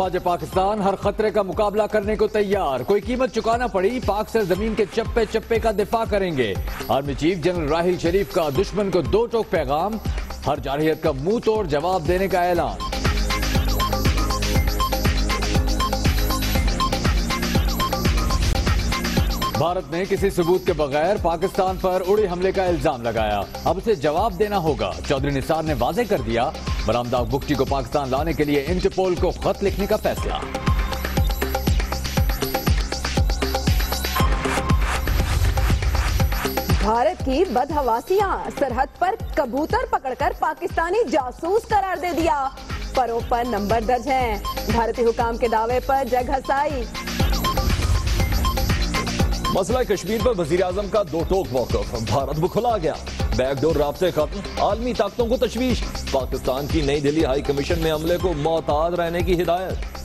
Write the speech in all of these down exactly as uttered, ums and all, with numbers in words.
अफवाज पाकिस्तान हर खतरे का मुकाबला करने को तैयार, कोई कीमत चुकाना पड़ी पाक सरजमीन के चप्पे चप्पे का दिफा करेंगे। Army chief general Raheel Sharif का दुश्मन को दो टोक पैगाम, हर जारहियत का मुंह तोड़ जवाब देने का ऐलान। भारत ने किसी सबूत के बगैर पाकिस्तान पर उड़े हमले का इल्जाम लगाया, अब उसे जवाब देना होगा। चौधरी निसार ने वाजे कर दिया, ब्रह्मदाग बुगटी को पाकिस्तान लाने के लिए इंटरपोल को खत लिखने का फैसला। भारत की बदहवासियां सरहद पर कबूतर पकड़कर पाकिस्तानी जासूस करार दे दिया, परों पर नंबर दर्ज हैं। भारतीय हुकाम के दावे पर जग हसाई। मसला कश्मीर पर वजीर आजम का दो टोक मौकफ, भारत बुखला गया, बैकडोर राब्ते खत्म, आलमी ताकतों को तशवीश, पाकिस्तान की नई दिल्ली हाई कमीशन में हमले को मोहताज रहने की हिदायत।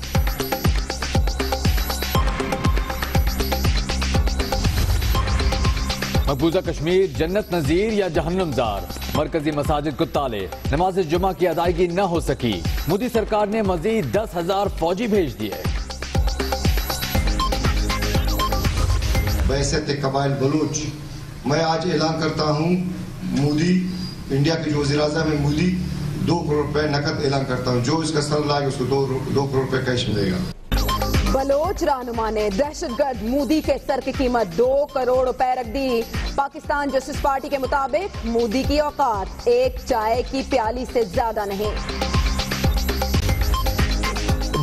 मकबूजा कश्मीर जन्नत नजीर या जहन्नमजार, मरकजी मसाजिद को ताले, नमाज जुमा की अदायगी न हो सकी, मोदी सरकार ने मजीद दस हजार फौजी भेज दिए। बहसत कबाइल बलूच मैं आज ऐलान करता हूँ, मोदी इंडिया के जो वज़ीर आज़म है मोदी दो करोड़ रुपए नकद ऐलान करता हूँ, जो इसका सर लाएगा उसको दो दो करोड़ रुपए कैश मिलेगा। बलोच रहनुमा ने दहशतगर्द मोदी के सर की कीमत दो करोड़ रुपए रख दी। पाकिस्तान जस्टिस पार्टी के मुताबिक मोदी की औकात एक चाय की प्याली से ज्यादा नहीं।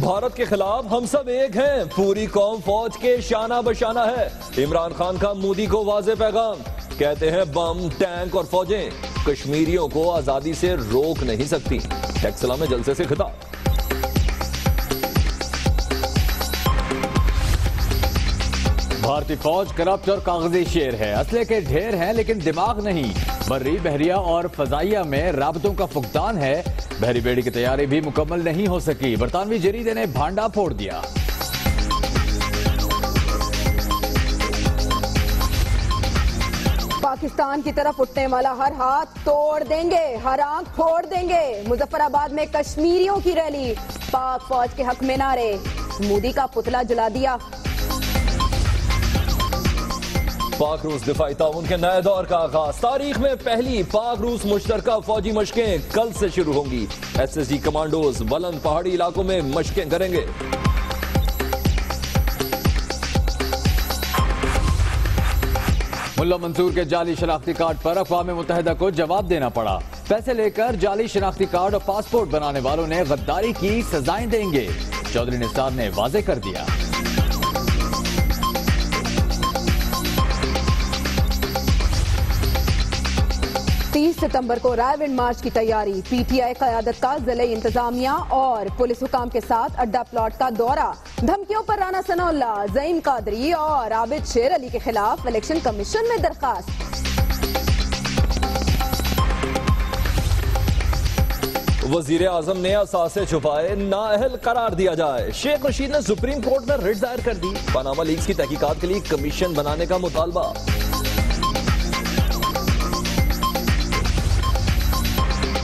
भारत के खिलाफ हम सब एक हैं, पूरी कौम फौज के शाना बशाना है। इमरान खान का मोदी को वाजे पैगाम, कहते हैं बम टैंक और फौजें कश्मीरियों को आजादी से रोक नहीं सकती। टैक्सला में जलसे से खिताब। भारतीय फौज करप्ट और कागजी शेर है, असले के ढेर हैं लेकिन दिमाग नहीं। बर्री बहरिया और फजाइया में राबतों का फुकदान है, बहरी बेड़ी की तैयारी भी मुकम्मल नहीं हो सकी। बरतानवी जरीदे ने भांडा फोड़ दिया। पाकिस्तान की तरफ उठने वाला हर हाथ तोड़ देंगे, हर आंख फोड़ देंगे। मुजफ्फराबाद में कश्मीरियों की रैली, पाक फौज के हक में नारे, मोदी का पुतला जला दिया। पाक रूस दिफाई ताउन के नए दौर का आगाज, तारीख में पहली पाक रूस मुश्तरका फौजी मशकें कल से शुरू होंगी। एस एस जी कमांडोज बुलंद पहाड़ी इलाकों में मशकें करेंगे। मुल्ला मंसूर के जाली शनाख्ती कार्ड पर अक़वाम मुत्तहिदा को जवाब देना पड़ा, पैसे लेकर जाली शनाख्ती कार्ड और पासपोर्ट बनाने वालों ने गद्दारी की, सजाएं देंगे। चौधरी निसार ने वाजे कर दिया। तीस सितंबर को रायविंड मार्च की तैयारी, पीटीआई क़यादत का जिले इंतजामिया और पुलिस हुकाम के साथ अड्डा प्लॉट का दौरा, धमकियों पर राना सनाउल्ला, ज़ईन कादरी और आबिद शेर अली के खिलाफ इलेक्शन कमीशन में दरखास्त। वजीर आजम ने असासे छुपाए नाअहल करार दिया जाए, शेख रशीद ने सुप्रीम कोर्ट में रिट दायर कर दी, पनामा लीक्स की तहकीकात के लिए कमीशन बनाने का मुतालबा।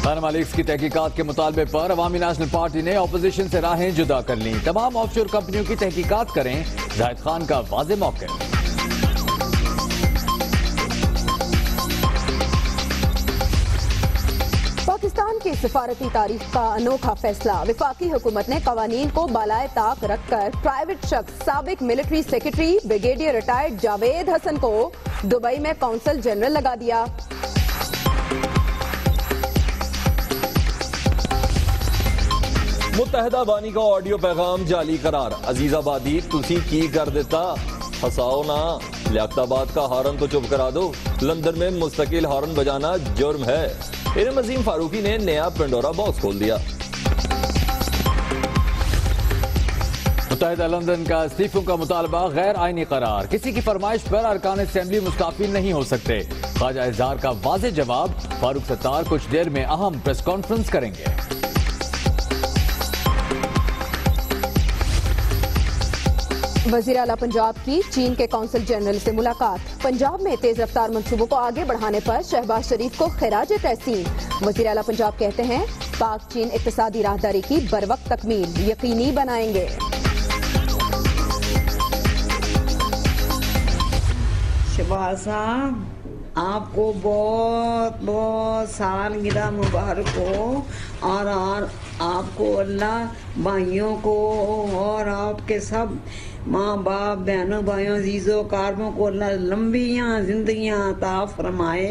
पनामा लीक्स की तहकीकात के मुतालबे पर अवामी नेशनल पार्टी ने अपोजिशन से राहें जुदा कर लीं, तमाम ऑफशोर कंपनियों की तहकीकात करें, जाहिद खान का वाज़े मौक़िफ़। पाकिस्तान की सफारती तारीख का अनोखा फैसला, वफाकी हुकूमत ने कवानीन को बालाए ताक रखकर प्राइवेट शख्स साबिक military secretary brigadier retired Javed Hasan को दुबई में कौंसल जनरल लगा दिया। मुत्तहदा बानी का ऑडियो पैगाम जाली करार, अजीजाबादी तुसी की कर देता, हंसाओ ना, लियाकताबाद का हारन तो चुप करा दो, लंदन में मुस्तकिल हारन बजाना जुर्म है। इरम अजीम फारूकी ने नया पेंडोरा बॉक्स खोल दिया। मुत्तहदा लंदन का इस्तीफों का मुतालबा गैर आइनी करार, किसी की फरमाइश पर अरकान असेंबली मुस्ताफिल नहीं हो सकते। ख्वाजा इजहार का वाज़ेह जवाब, फारूक सत्तार कुछ देर में अहम प्रेस कॉन्फ्रेंस करेंगे। वजीर आला पंजाब की चीन के कौंसल जनरल से मुलाकात। पंजाब में तेज रफ्तार मंसूबों को आगे बढ़ाने पर शहबाज शरीफ को खिराज तहसीन। वजीर आला पंजाब कहते हैं पाक चीन इक्तिसादी राहदारी की बरवक्त तकमील यकीनी बनाएंगे। शहबाज साहब आपको बहुत बहुत सालगिरह मुबारक हो और और आपको अल्लाह भाइयों को और आपके सब माँ बाप बहनों भाइयों अजीजों कारमों को अल्लाह लंबी यहाँ जिंदगियाँ अता फरमाए।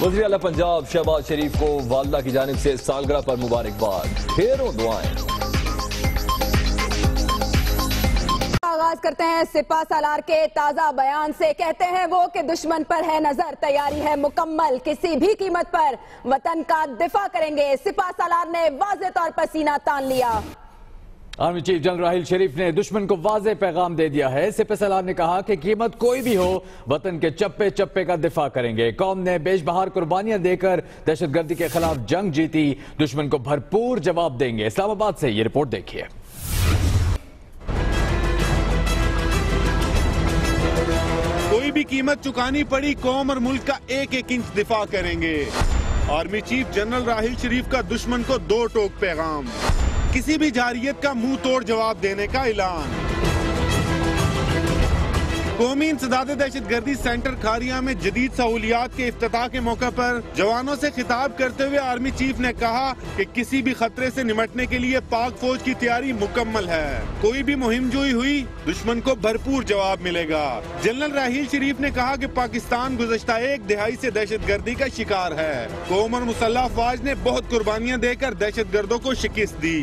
वज़ीर आला पंजाब शहबाज शरीफ को वालदा की जानिब से सालगिरह पर मुबारकबाद, ढेरों दुआएं। आगाज करते हैं सिपा सालार के ताजा बयान से। कहते हैं वो कि दुश्मन पर है नजर, तैयारी है मुकम्मल, किसी भी कीमत पर वतन का दिफा करेंगे। सिपा सालार ने वाज़े तौर पर सीना तान लिया। Army chief general Raheel Sharif ने दुश्मन को वाज़े पैगाम दे दिया है। सिपा सालार ने कहा कि कीमत कोई भी हो वतन के चप्पे चप्पे का दिफा करेंगे। कौम ने बेशबहार कुर्बानियां देकर दहशतगर्दी के खिलाफ जंग जीती, दुश्मन को भरपूर जवाब देंगे। इस्लामाबाद से ये रिपोर्ट देखिए। भी कीमत चुकानी पड़ी, कौम और मुल्क का एक एक इंच दिफा करेंगे। Army chief general Raheel Sharif का दुश्मन को दो टोक पैगाम, किसी भी जारियत का मुंह तोड़ जवाब देने का ऐलान। कौमी इंसदाद दहशतगर्दी सेंटर खारिया में जदीद सहूलियात के इफ्तिताह के मौके पर जवानों से खिताब करते हुए आर्मी चीफ ने कहा कि किसी भी खतरे से निमटने के लिए पाक फौज की तैयारी मुकम्मल है। कोई भी मुहिम जोई हुई दुश्मन को भरपूर जवाब मिलेगा। जनरल राहील शरीफ ने कहा कि पाकिस्तान गुज़श्ता एक दिहाई से दहशतगर्दी का शिकार है। कौम और मुसल्लह अफवाज ने बहुत कुर्बानियाँ देकर दहशतगर्दों को शिकस्त दी।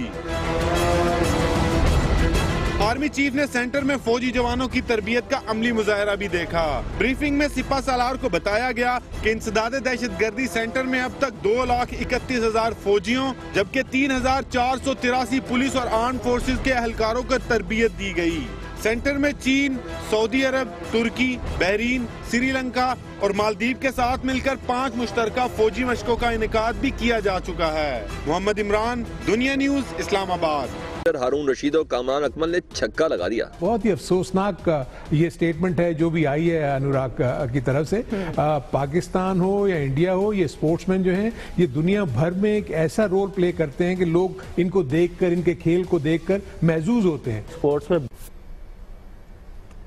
आर्मी चीफ ने सेंटर में फौजी जवानों की तरबियत का अमली मुजाहरा भी देखा। ब्रीफिंग में सिपा सालार को बताया गया कि इंसदाद दहशतगर्दी सेंटर में अब तक दो लाख इकतीस हजार फौजियों जबकि तीन हजार चार सौ तिरासी पुलिस और आर्म फोर्सेज के अहलकारों को तरबियत दी गई। सेंटर में चीन, सऊदी अरब, तुर्की, बहरीन, श्रीलंका और मालदीव के साथ मिलकर पाँच मुश्तरका फौजी मशकों का इनेकाद भी किया जा चुका है। मोहम्मद इमरान, दुनिया न्यूज, इस्लामाबाद। हारून रशीद और कामरान अकमल ने छक्का लगा दिया। बहुत ही अफसोसनाक ये स्टेटमेंट है जो भी आई है अनुराग की तरफ से। आ, पाकिस्तान हो या इंडिया हो, ये स्पोर्ट्समैन जो हैं ये दुनिया भर में एक ऐसा रोल प्ले करते हैं कि लोग इनको देखकर, इनके खेल को देखकर महजूज होते हैं। स्पोर्ट्स में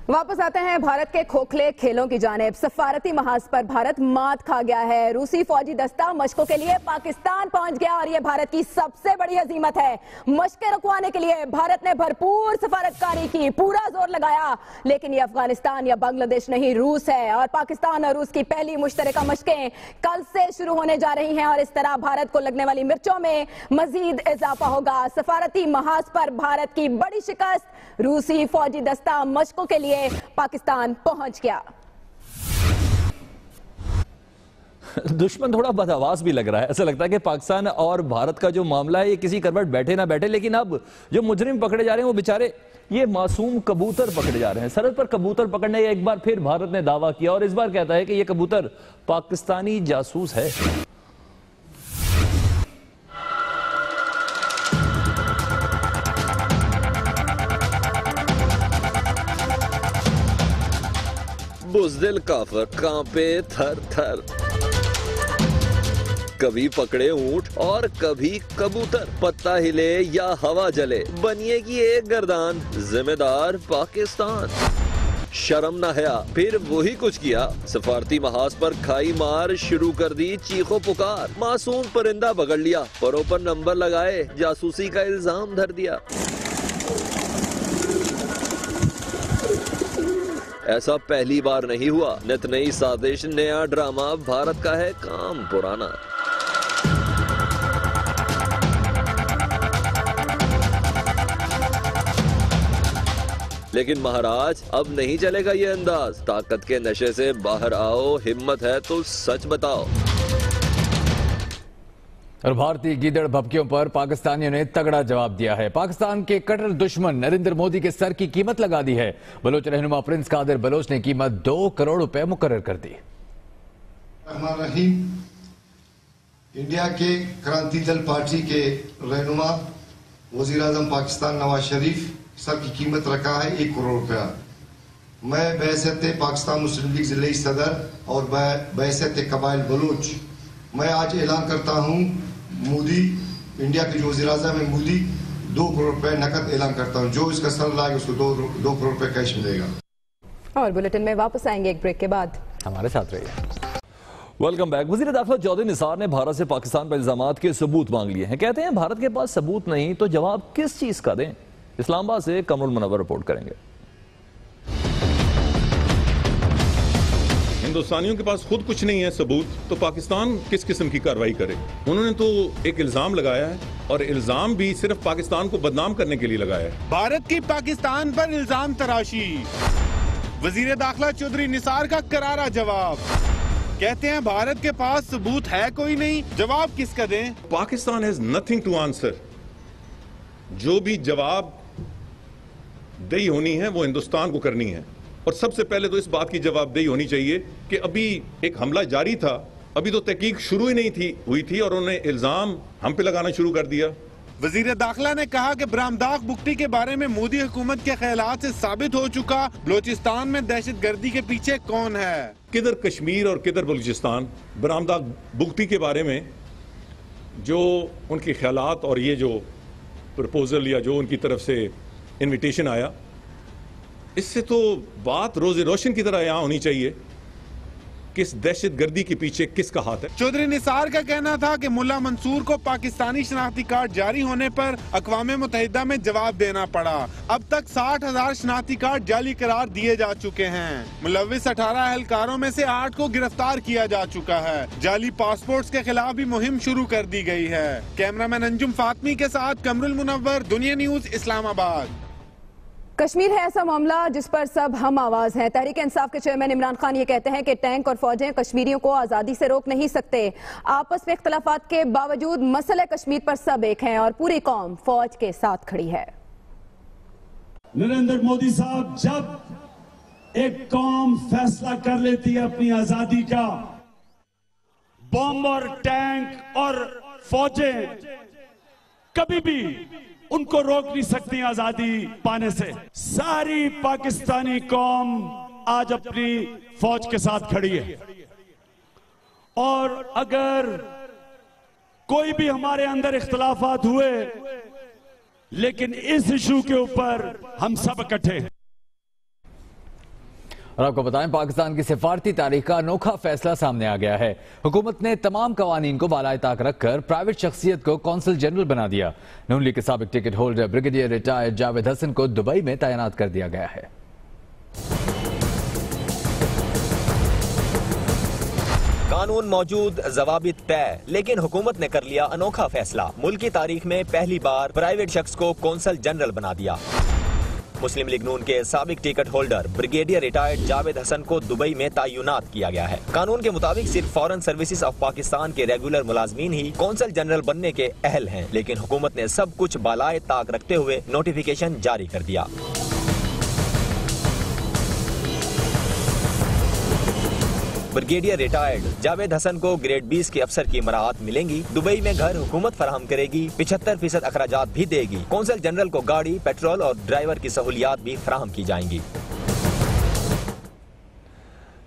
वापस आते हैं भारत के खोखले खेलों की जानेब। सफारती महाज पर भारत मात खा गया है। रूसी फौजी दस्ता मशकों के लिए पाकिस्तान पहुंच गया और ये भारत की सबसे बड़ी हजीमत है। मशकें रुकवाने के लिए भारत ने भरपूर सफारतकारी की, पूरा जोर लगाया, लेकिन ये अफगानिस्तान या बांग्लादेश नहीं, रूस है। और पाकिस्तान और रूस की पहली मुश्तरका मशकें कल से शुरू होने जा रही हैं और इस तरह भारत को लगने वाली मिर्चों में मजीद इजाफा होगा। सफारती महाज पर भारत की बड़ी शिकस्त, रूसी फौजी दस्ता मशकों के लिए पाकिस्तान पहुंच गया। दुश्मन थोड़ा बदहवास भी लग रहा है। ऐसा लगता है कि पाकिस्तान और भारत का जो मामला है ये किसी करवट बैठे ना बैठे, लेकिन अब जो मुजरिम पकड़े जा रहे हैं वो बेचारे ये मासूम कबूतर पकड़े जा रहे हैं। सरहद पर कबूतर पकड़ने का एक बार फिर भारत ने दावा किया और इस बार कहता है कि यह कबूतर पाकिस्तानी जासूस है। बुज़दिल काफर कांपे थर थर, कभी पकड़े ऊंट और कभी कबूतर, पत्ता हिले या हवा जले बनिए की एक गर्दान, जिम्मेदार पाकिस्तान। शर्म न हया, फिर वही कुछ किया। सफारती महाज पर खाई मार, शुरू कर दी चीखों पुकार, मासूम परिंदा बगड़ लिया, परों पर नंबर लगाए, जासूसी का इल्जाम धर दिया। ऐसा पहली बार नहीं हुआ। नित नई साजिश, नया ड्रामा, भारत का है काम पुराना। लेकिन महाराज अब नहीं चलेगा ये अंदाज। ताकत के नशे से बाहर आओ, हिम्मत है तो सच बताओ। और भारतीय गीदड़ भपकियों पर पाकिस्तानियों ने तगड़ा जवाब दिया है। पाकिस्तान के कट्टर दुश्मन नरेंद्र मोदी के सर की कीमत लगा दी है। बलोच रहनुमा प्रिंस कादर बलोच ने कीमत दो करोड़ रुपए मुकर्रर कर दी। हमारा ही इंडिया के क्रांति दल पार्टी के रहनुमा वजीर आजम पाकिस्तान नवाज शरीफ सर की कीमत रखा है एक करोड़ रुपया। मैं बहसत पाकिस्तान मुस्लिम लीग जिले सदर और बहसत कबाइल बलोच मैं आज ऐलान करता हूँ मोदी इंडिया के जो वज़ीर आज़म है मोदी दो करोड़ रुपये नकद ऐलान करता हूँ, जो इसका सर लाएगा उसको दो दो करोड़ रुपये कैश मिलेगा। और बुलेटिन में वापस आएंगे एक ब्रेक के बाद, हमारे साथ रहिए। Welcome back. वज़ीर दाखिला चौधरी निसार ने भारत से पाकिस्तान पर इल्जामात के सबूत मांग लिए हैं। कहते हैं भारत के पास सबूत नहीं तो जवाब किस चीज़ का दें। इस्लामाबाद से कमरुल मुनव्वर रिपोर्ट करेंगे। हिंदुस्तानियों के पास खुद कुछ नहीं है सबूत तो पाकिस्तान किस किस्म की कार्रवाई करे। उन्होंने तो एक इल्जाम लगाया है और इल्जाम भी सिर्फ पाकिस्तान को बदनाम करने के लिए लगाया है। भारत की पाकिस्तान पर इल्जाम तराशी, वजीर दाखिला चौधरी निसार का करारा जवाब। कहते हैं भारत के पास सबूत है कोई नहीं, जवाब किसका दें। Pakistan has nothing to answer. जो भी जवाब देही होनी है वो हिंदुस्तान को करनी है और सबसे पहले तो इस बात की जवाबदेही होनी चाहिए कि अभी एक हमला जारी था, अभी तो तहकीक शुरू ही नहीं थी हुई थी और उन्होंने इल्जाम हम पे लगाना शुरू कर दिया। वजीर दाखिला ने कहा कि ब्रह्मदाग बुगटी के बारे में मोदी हुकूमत के ख्यालात से साबित हो चुका बलोचिस्तान में दहशत गर्दी के पीछे कौन है। किधर कश्मीर और किधर बलूचिस्तान। ब्रह्मदाग बुगटी के बारे में जो उनके ख्यालात और ये जो प्रपोजल या जो उनकी तरफ से इन्विटेशन आया, इससे तो बात रोज़े रोशन की तरह यहाँ होनी चाहिए किस दहशत गर्दी के पीछे किसका हाथ है। चौधरी निसार का कहना था कि मुल्ला मंसूर को पाकिस्तानी शनाख्ती कार्ड जारी होने पर अक़वामे मुत्तहिदा में जवाब देना पड़ा। अब तक साठ हजार शनाख्ती कार्ड जाली करार दिए जा चुके हैं। मुलविस अठारह एहलकारों में से आठ को गिरफ्तार किया जा चुका है। जाली पासपोर्ट के खिलाफ भी मुहिम शुरू कर दी गयी है। कैमरा मैन अंजुम फातमी के साथ कमरुल मुनव्वर, दुनिया न्यूज, इस्लामाबाद। कश्मीर है ऐसा मामला जिस पर सब हम आवाज़ हैं। तहरीक इंसाफ के चेयरमैन इमरान खान ये कहते हैं कि टैंक और फौजें कश्मीरियों को आज़ादी से रोक नहीं सकते। आपस में इख्तलाफात के बावजूद मसले कश्मीर पर सब एक हैं और पूरी कौम फौज के साथ खड़ी है। नरेंद्र मोदी साहब, जब एक कौम फैसला कर लेती है अपनी आजादी का, बम और टैंक और फौजें कभी भी उनको रोक नहीं सकती आजादी पाने से। सारी पाकिस्तानी कौम आज अपनी फौज के साथ खड़ी है और अगर कोई भी हमारे अंदर इख्तलाफात हुए लेकिन इस इशू के ऊपर हम सब इकट्ठे हैं। और आपको बताएं, पाकिस्तान की सिफारती तारीख का अनोखा फैसला सामने आ गया है। हुकूमत ने तमाम कवानीन को बालाए ताक रखकर प्राइवेट शख्सियत को कौंसल जनरल बना दिया। नून लीग के साबिक ticket holder brigadier retired Javed Hasan को दुबई में तैनात कर दिया गया है। कानून मौजूद, जवाबित तय, लेकिन हुकूमत ने कर लिया अनोखा फैसला। मुल्क की तारीख में पहली बार प्राइवेट शख्स को कौंसल जनरल बना दिया। मुस्लिम लीग नून के साबिक ticket holder brigadier retired Javed Hasan को दुबई में तैनात किया गया है। कानून के मुताबिक सिर्फ फॉरेन सर्विसेज ऑफ पाकिस्तान के रेगुलर मुलाजमीन ही कौंसल जनरल बनने के अहल हैं, लेकिन हुकूमत ने सब कुछ बालाए ताक रखते हुए नोटिफिकेशन जारी कर दिया। ब्रिगेडियर रिटायर्ड जावेद हसन को ग्रेड बीस के अफसर की मराहत मिलेंगी। दुबई में घर हुकूमत फराहम करेगी, पिछहत्तर फीसद अखराजात भी देगी। कौंसल जनरल को गाड़ी, पेट्रोल और ड्राइवर की सहूलियात भी फराहम की जाएंगी।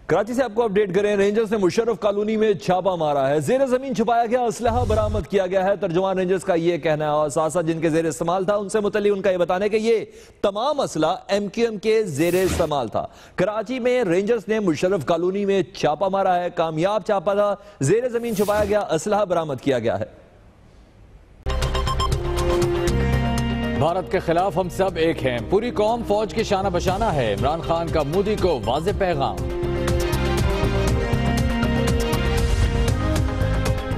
कराची से आपको अपडेट करें। रेंजर्स ने मुशर्रफ कॉलोनी में छापा मारा है, जेर जमीन छुपाया गया असलहा बरामद किया गया है। तर्जुमान रेंजर्स का ये कहना है और साथ साथ जिनके जेर इस्तेमाल था उनसे मुतल्लिक उनका ये बताना है कि ये तमाम असला एम क्यू एम के जेर इस्तेमाल था। कराची में रेंजर्स ने मुशर्रफ कॉलोनी में छापा मारा है, कामयाब छापा था, जेर जमीन छुपाया गया असलहा बरामद किया गया है। भारत के खिलाफ हम सब एक हैं, पूरी कौम फौज के शाना बशाना है। इमरान खान का मोदी को वाज़े पैगाम।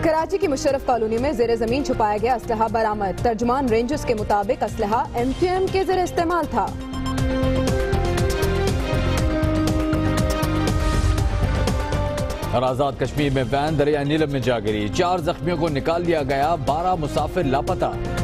कराची की मुशर्रफ कॉलोनी में जेर जमीन छुपाया गया असलहा बरामद। तर्जुमान रेंजर्स के मुताबिक असलहा एम क्यू एम के जेर इस्तेमाल था। और आजाद कश्मीर में वैन दरिया नीलम में जा गिरी, चार जख्मियों को निकाल लिया गया, बारह मुसाफिर लापता।